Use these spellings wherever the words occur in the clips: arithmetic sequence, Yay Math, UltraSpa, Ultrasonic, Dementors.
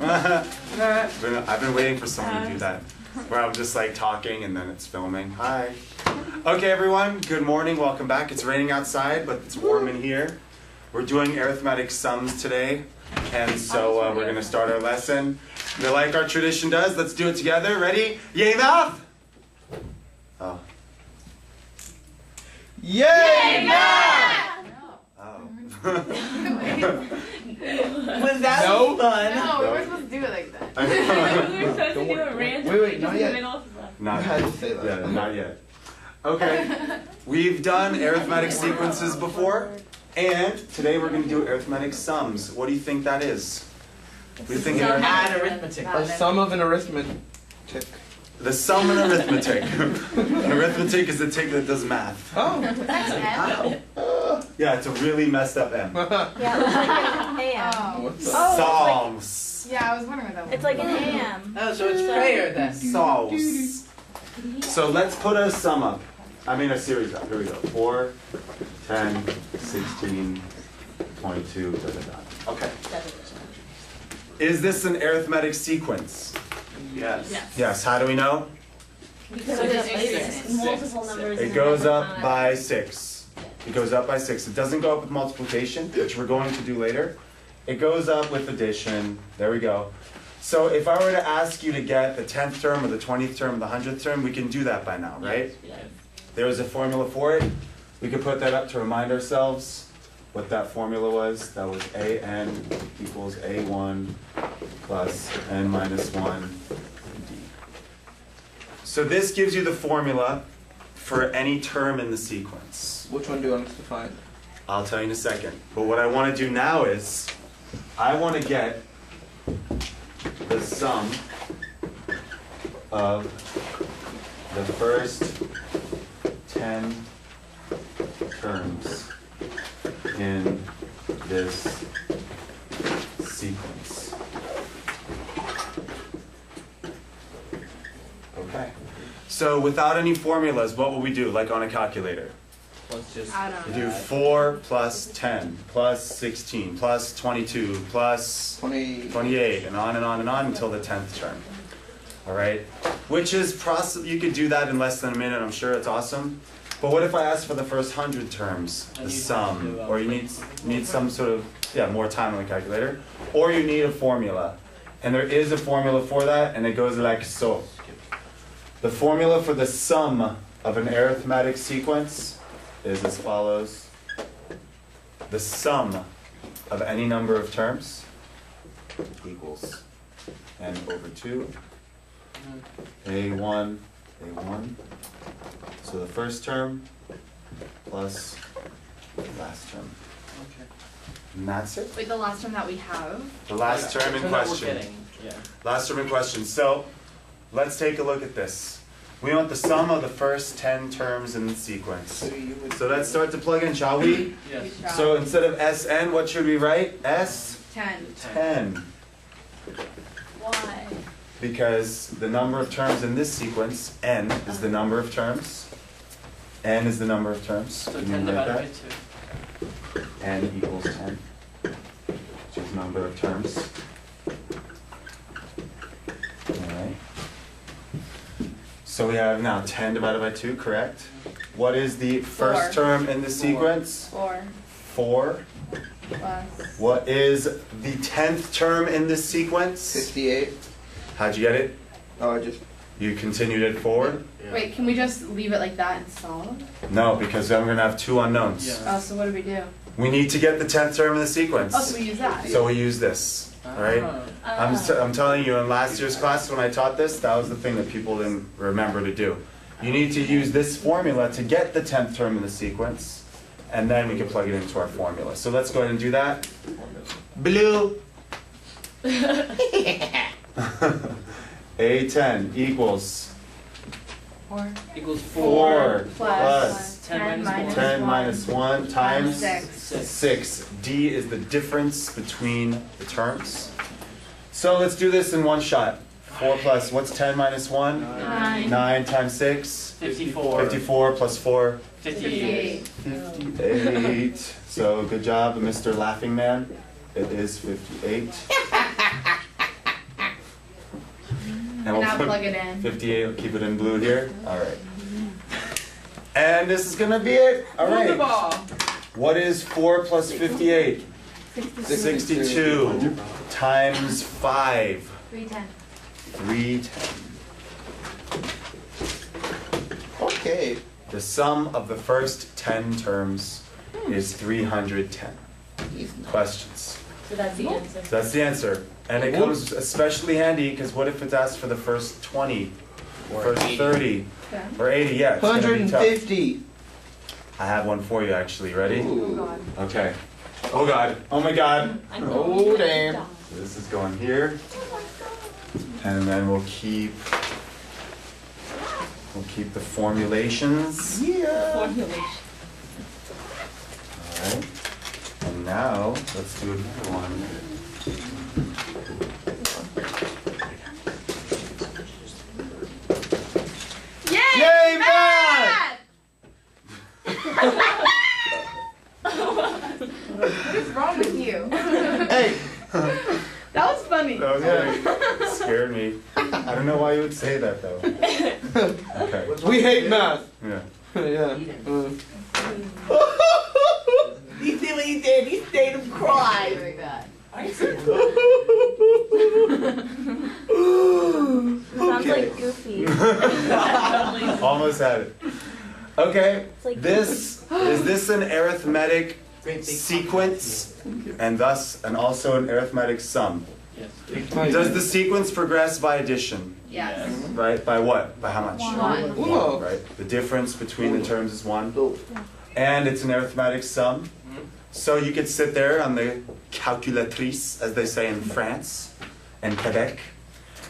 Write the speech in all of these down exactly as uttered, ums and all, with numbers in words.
I've, been, I've been waiting for someone to do that, where I'm just like talking and then it's filming. Hi. Okay, everyone. Good morning. Welcome back. It's raining outside, but it's warm in here. We're doing arithmetic sums today, and so uh, we're going to start our lesson. And like our tradition does, let's do it together. Ready? Yay Math! Oh. Yay, Yay Math! Math! Oh. Was that no. fun? No, we were supposed to do it like that. We were supposed Don't to do a random wait, wait, not yet. In the middle of the not yet. Yeah, not yet. Okay, we've done arithmetic sequences before, and today we're going to do arithmetic sums. What do you think that is? We think of arithmetic. The sum of an arithmetic. The sum in arithmetic. An arithmetic is the tick that does math. Oh, that's an M. Yeah, it's a really messed up M. Yeah, it's like an A M. Oh. Oh, Psalms. Like, yeah, I was wondering what that was. It's like an A M. Oh, so it's prayer then. Psalms. So let's put a sum up. I mean a series up. Here we go. four, ten, sixteen, twenty-two, da da da. Okay. Is this an arithmetic sequence? Yes. Yes. Yes. How do we know? Because so there's six. Multiple numbers. It goes up by six. It goes up by six. It doesn't go up with multiplication, which we're going to do later. It goes up with addition. There we go. So if I were to ask you to get the tenth term or the twentieth term or the hundredth term, we can do that by now, right? Yes. There is a formula for it. We could put that up to remind ourselves what that formula was. That was A N equals A one plus N minus one. So this gives you the formula for any term in the sequence. Which one do you want us to find? I'll tell you in a second. But what I want to do now is I want to get the sum of the first ten terms in this sequence. Okay. So without any formulas, what will we do, like on a calculator? Let's just we do four plus ten, plus sixteen, plus twenty-two, plus twenty. twenty-eight, and on and on and on until the tenth term. All right? Which is, process. You could do that in less than a minute, I'm sure, it's awesome. But what if I ask for the first one hundred terms, the sum, or you need, need some sort of, yeah, more time on the calculator, or you need a formula. And there is a formula for that, and it goes like so. The formula for the sum of an arithmetic sequence is as follows. The sum of any number of terms equals n over two, a one, a one, so the first term plus the last term. Okay. And that's it. Wait, the last term that we have? The last oh, yeah. term in so question. Yeah. Last term in question. So let's take a look at this. We want the sum of the first ten terms in the sequence. So let's start to plug in, shall we? Yes. So instead of S N, what should we write? S? ten. ten. Why? Because the number of terms in this sequence, N, is the number of terms. N is the number of terms. So ten divided by two. N equals ten, which is number of terms. So we have now ten divided by two, correct? What is the first Four. term in the sequence? Four. Four. Plus. What is the tenth term in this sequence? fifty-eight. How'd you get it? Oh, I just... You continued it forward? Yeah. Wait, can we just leave it like that and solve? No, because then we're going to have two unknowns. Yeah. Oh, so what do we do? We need to get the tenth term in the sequence. Oh, so we use that. So we use this. All right? Uh, I'm, I'm telling you, in last year's class when I taught this, that was the thing that people didn't remember to do. You need to use this formula to get the tenth term in the sequence, and then we can plug it into our formula. So let's go ahead and do that. Blue. A ten equals four, equals four, four plus, plus ten, minus ten minus one, one times six. six. D is the difference between the terms. So let's do this in one shot. four plus, what's ten minus one? nine. nine times six? fifty-four. fifty-four plus four? fifty-eight. fifty-eight. So good job, Mister Laughing Man. It is fifty-eight. And, and we'll plug it in. fifty-eight, we'll keep it in blue here. All right. And this is going to be it. All right. What is four plus fifty-eight? sixty-two. Times five. three ten. Okay. The sum of the first ten terms hmm. is three hundred ten. Questions? So that's the answer. So that's the answer. And it comes especially handy because what if it's asked for the first twenty, or first eighty. thirty, yeah. or eighty? Yeah, one hundred fifty. I have one for you actually. Ready? Ooh. Oh God. Okay. Oh God. Oh my God. Oh damn. So this is going here, and then we'll keep we'll keep the formulations. Yeah. Formulations. All right. And now let's do another one. Yay, Math! What is wrong with you? Hey! That was funny. That was funny. It scared me. I don't know why you would say that, though. Okay. We hate math. Yeah. Yeah. He did what he did. He stayed and cried. Like that. It sounds okay. Like Goofy. Almost had it. Okay, like this is this an arithmetic sequence, and thus and also an arithmetic sum. Yes. Does the sequence progress by addition? Yes. Right. By what? By how much? One. One. Right. The difference between the terms is one, and it's an arithmetic sum. So you could sit there on the calculatrice, as they say in France and Quebec,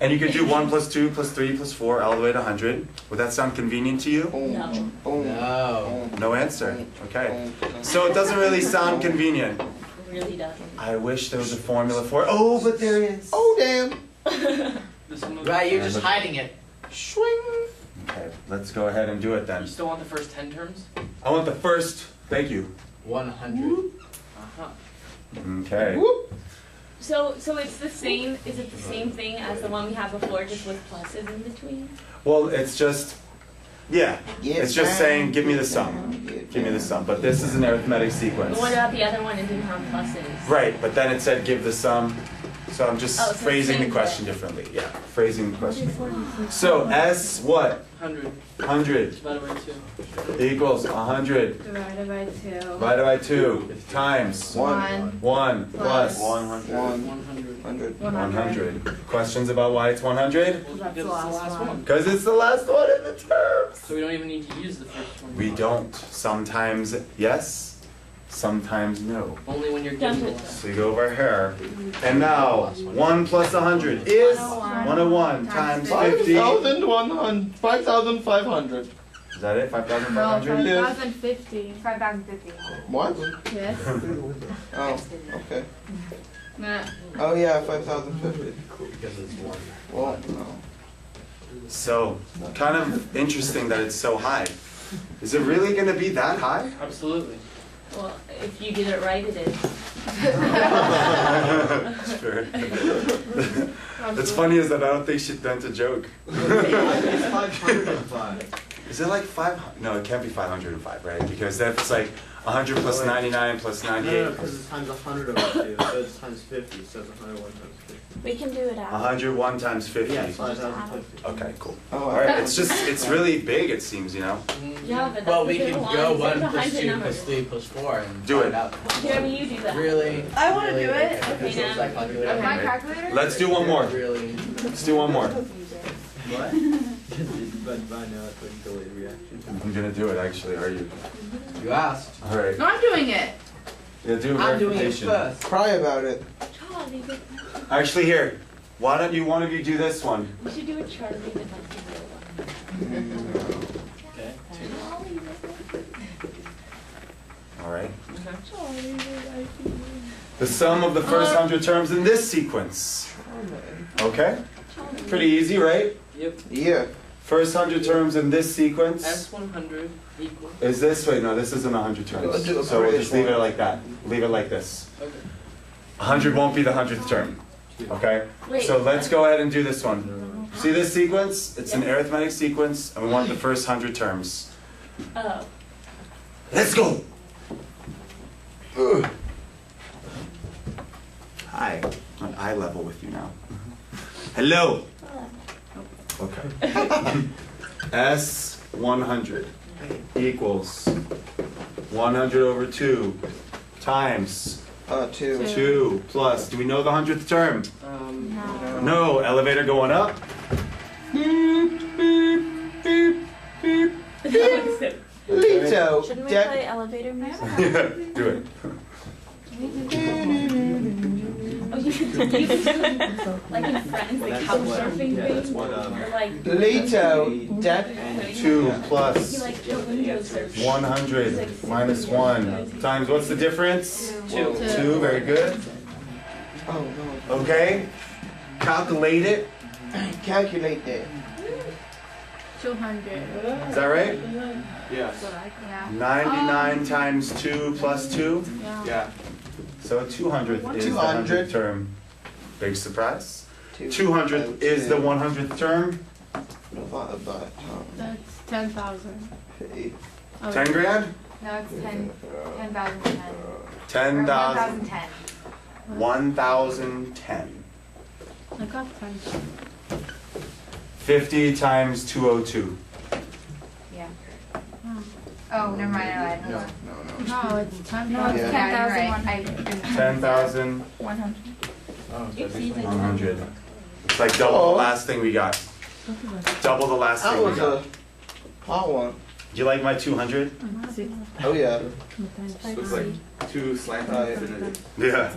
and you could do one plus two plus three plus four all the way to one hundred. Would that sound convenient to you? No. No. No answer. Okay. So it doesn't really sound convenient. It really doesn't. I wish there was a formula for it. Oh, but there is. Oh, damn. Right, you're just hiding it. Swing. Okay, let's go ahead and do it then. You still want the first ten terms? I want the first. Thank you. one hundred. Uh-huh. Okay. Whoop. So, so it's the same. Is it the same thing as the one we had before, just with pluses in between? Well, it's just, yeah. It's just saying, give me the sum. Give me the sum. But this is an arithmetic sequence. But what about the other one? It didn't have pluses. Right, but then it said, give the sum. So I'm just oh, so phrasing the question way. differently. Yeah, phrasing the question. So S what? one hundred. one hundred. Divided by two. Equals one hundred. Divided by two. Divided by two. Times. one. one. Plus. one hundred. one hundred. one hundred. Questions about why it's one hundred? Well, that's the last one. Because it's the last one in the terms. So we don't even need to use the first one. We don't. Sometimes yes. Sometimes no. Only when you're done. So you go over here. And now, one plus one hundred is one hundred one times fifty. five thousand five hundred. Is that it? five thousand five hundred? No, five thousand fifty. five thousand fifty. What? Yes. Oh, okay. Nah. Oh, yeah, five thousand fifty. Because it's one. Well, no. So, kind of interesting that it's so high. Is it really going to be that high? Absolutely. Well, if you get it right, it is. Sure. What's funny is that I don't think she meant a joke. It's five hundred five. Is it like five hundred? No, it can't be five hundred five, right? Because that's like one hundred plus ninety-nine plus ninety-eight. No, because it's times one hundred over two, so it's times fifty, so it's one hundred one times fifty. We can do it out. one hundred one times fifty. Yeah, five thousand fifty. Okay, cool. Oh, all right, it's just, it's really big, it seems, you know? Yeah, but that's well, we can go one plus two plus three plus four and do it. Out. Yeah, I mean, you do that. Really? I want to really do it. Okay, now. Like okay. My calculator? Let's do one more. Really. Let's do one more. What? I'm going to do it, actually. Are you? You asked. All right. No, I'm doing it. Yeah, do a I'm doing it first. Cry about it. Actually, here. Why don't you one of you do this one? We should do a Charlie the Buccaneer one. Okay. All right. The sum of the first hundred terms in this sequence. Okay. Pretty easy, right? Yep. Yeah. First hundred terms in this sequence. S one hundred equals. Is this way? No, this isn't one hundred terms. So we'll just leave it like that. Leave it like this. Okay. one hundred won't be the hundredth term. Okay? Wait, so let's go ahead and do this one. See this sequence? It's yes. an arithmetic sequence, and we want the first hundred terms. Oh. Let's go! Ugh. Hi. I'm on eye level with you now. Hello! Okay. S one hundred equals one hundred over two times uh, two. Two. two plus, do we know the hundredth term? Um, no. no. Elevator going up. Beep, beep, beep, beep, beep. Lito. Shouldn't we play elevator music? Yeah, do it. Oh, you should do it. Like in Friends, the couch surfing yeah, thing. What, um, or like, Lito, deck two yeah. plus like one hundred like minus one times, what's the difference? Two. Two, two. Very good. Oh, no. Okay. Calculate it. Calculate it. two hundred. Is that right? Yes. Yeah. ninety-nine um, times two plus two? Yeah. yeah. So two hundredth is the hundredth term. Big surprise. two hundredth is the hundredth term. That's ten thousand. ten grand? No, it's ten thousand ten. ten thousand ten. one thousand ten. I got ten. fifty times two hundred two. Yeah. Oh, oh never mind. I no, no, no. No, it's ten thousand. No, it's ten thousand. ten thousand. one hundred. It's like double oh. the last thing we got. Double the last that thing we got. That was a Do you like my two hundred? Oh, yeah. It looks like two slant eyes in it. Yeah.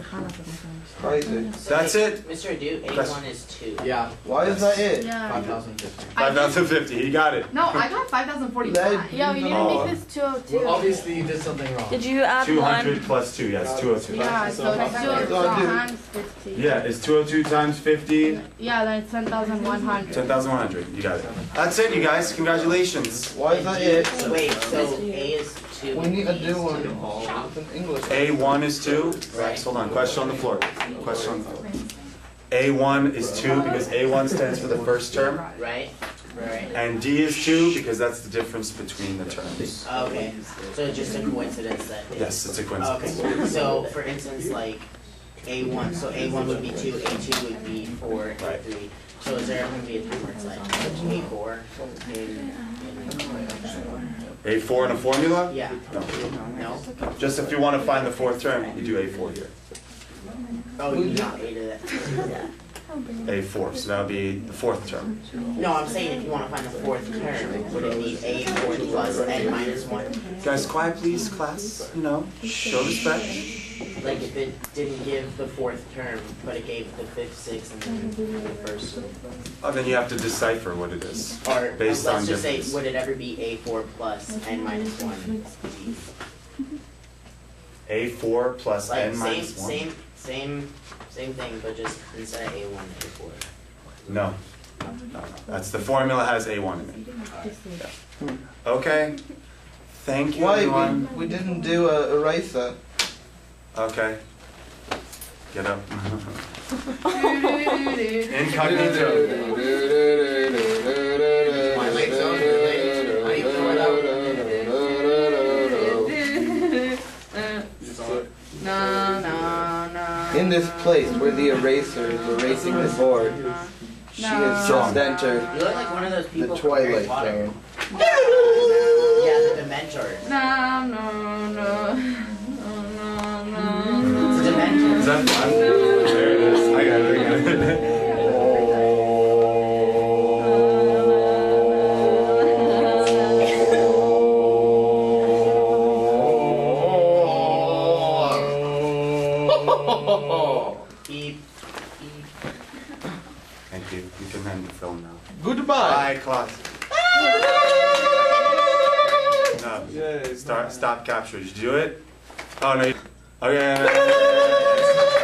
Crazy. That's it. Mister Duke, eighty-one is two. Yeah. Why is that it? Yeah. five thousand fifty. five thousand fifty. He got it. No, I got five thousand forty-five. Yeah, we need to make this two hundred two. Well, obviously, you did something wrong. Did you add two hundred one? plus two, yes, two hundred two. Yeah, so it's two hundred two times fifty. Yeah, it's two hundred two times fifty. Yeah, then it's ten thousand one hundred. ten thousand one hundred. You got it. That's it, you guys. Congratulations. Why is that it? Wait, so A is two. We need a new one. A one is two. Right. Hold on. Question on the floor. Question on the floor. A one is two because A one stands for the first term. Right. Right. And D is two because that's the difference between the terms. Okay. So it's just a coincidence then. Yes, it's a coincidence. Okay. So for instance, like A one. So A one would be two. A two would be four. A three. So is there going to be a three word slide? A four. A four in a formula? Yeah. No. No. Just if you want to find the fourth term, you do A four here. Oh, you got A to that. Yeah. A four, so that would be the fourth term. No, I'm saying if you want to find the fourth term, would it be A four plus N minus one? Guys, quiet please, class. You know, show respect. Like if it didn't give the fourth term, but it gave the fifth, sixth, and then the first. Oh, then you have to decipher what it is. Or based on let's just say, would it ever be A four plus N minus one? A four plus like N minus one? Same, same, same thing, but just instead of A one, A four. No. No, no, no. That's the formula has A one in it. Yeah. Okay. Thank you, Why, everyone. We, we didn't do an eraser. Okay. Get up. Incognito. My legs are late. I throw it out. No, no, no. In this place where the eraser is erasing the board, she has just entered the twilight zone. Yeah, the Dementors. No, no, no. Is that fun? There it is. I got it. I got it. Thank you. You can end the film now. Goodbye. Bye, class. No. Start, stop capture. Did you do it? Oh, no. Okay.